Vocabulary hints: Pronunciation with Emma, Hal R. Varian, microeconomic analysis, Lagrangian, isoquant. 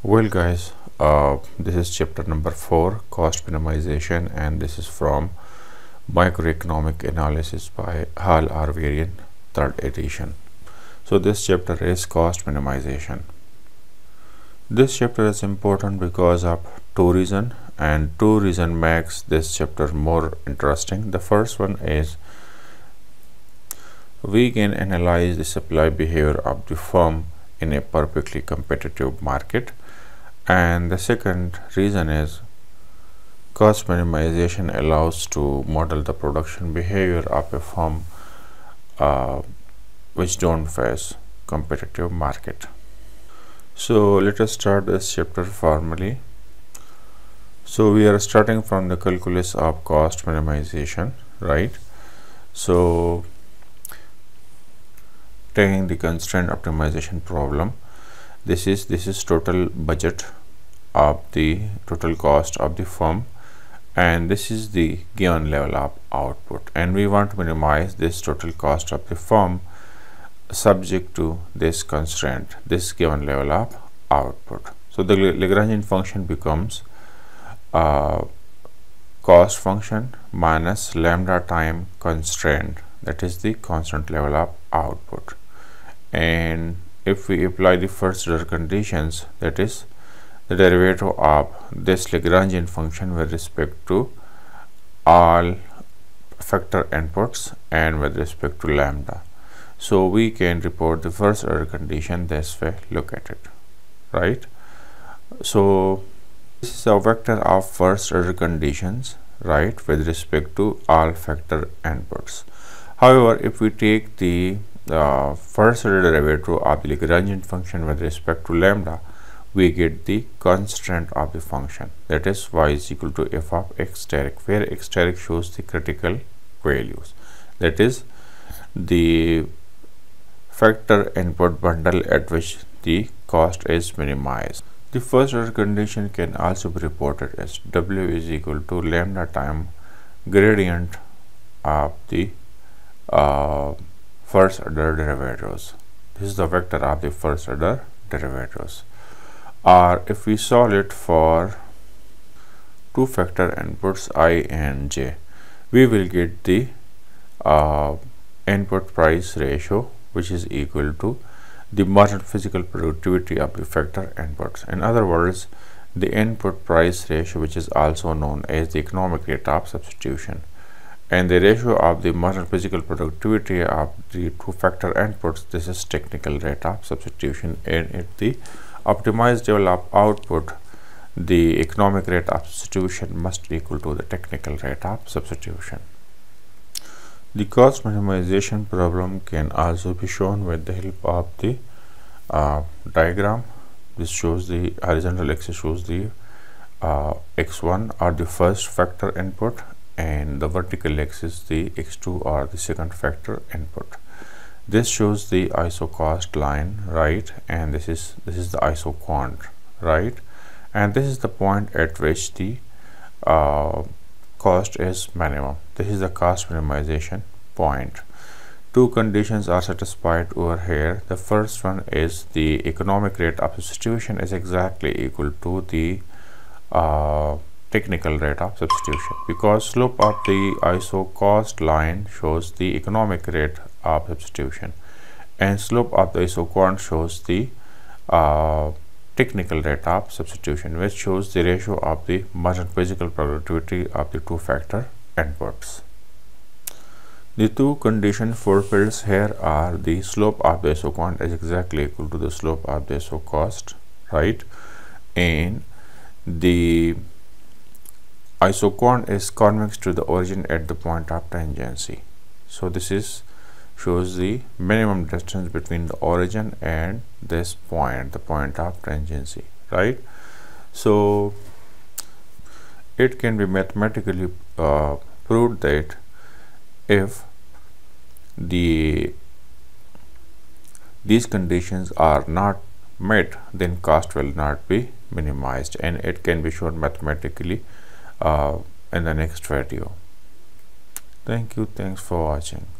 Well guys, this is chapter number 4, cost minimization, and this is from microeconomic analysis by Hal R. Varian, 3rd edition. So this chapter is cost minimization. This chapter is important because of two reasons, and two reasons makes this chapter more interesting. The first one is we can analyze the supply behavior of the firm in a perfectly competitive market, and the second reason is cost minimization allows to model the production behavior of a firm which don't face competitive market. So let us start this chapter formally. So we are starting from the calculus of cost minimization, right? So taking the constraint optimization problem, this is total budget of the total cost of the firm, and this is the given level of output, and we want to minimize this total cost of the firm subject to this constraint, this given level of output. So the Lagrangian function becomes cost function minus lambda time constraint, that is the constant level of output. And if we apply the first order conditions, that is the derivative of this Lagrangian function with respect to all factor inputs and with respect to lambda, so we can report the first order condition this way. Look at it, right? So this is a vector of first order conditions, right, with respect to all factor inputs. However, if we take the first order derivative of the Lagrangian function with respect to lambda, we get the constant of the function, that is y is equal to f of x direct, where x direct shows the critical values, that is the factor input bundle at which the cost is minimized. The first order condition can also be reported as w is equal to lambda time gradient of the first order derivatives. This is the vector of the first order derivatives. Or if we solve it for two factor inputs I and j, we will get the input price ratio, which is equal to the marginal physical productivity of the factor inputs. In other words, the input price ratio, which is also known as the economic rate of substitution, and the ratio of the marginal physical productivity of the two factor inputs. This is technical rate of substitution, and at the optimized level of output, the economic rate of substitution must equal to the technical rate of substitution. The cost minimization problem can also be shown with the help of the diagram. This shows the horizontal axis shows the x1 or the first factor input, and the vertical axis the x2 or the second factor input. This shows the iso cost line, right? And this is the iso quant, right? And this is the point at which the cost is minimum. This is the cost minimization point. Two conditions are satisfied over here. The first one is the economic rate of substitution is exactly equal to the technical rate of substitution, because slope of the iso cost line shows the economic rate of substitution, and slope of the iso quant shows the technical rate of substitution, which shows the ratio of the marginal physical productivity of the two factor inputs. The two condition fulfilled here are the slope of the iso quant is exactly equal to the slope of the iso cost, right, and the isoquant is convex to the origin at the point of tangency. So this is shows the minimum distance between the origin and this point, the point of tangency, right? So it can be mathematically proved that if these conditions are not met, then cost will not be minimized, and it can be shown mathematically in the next video. Thank you. Thanks for watching.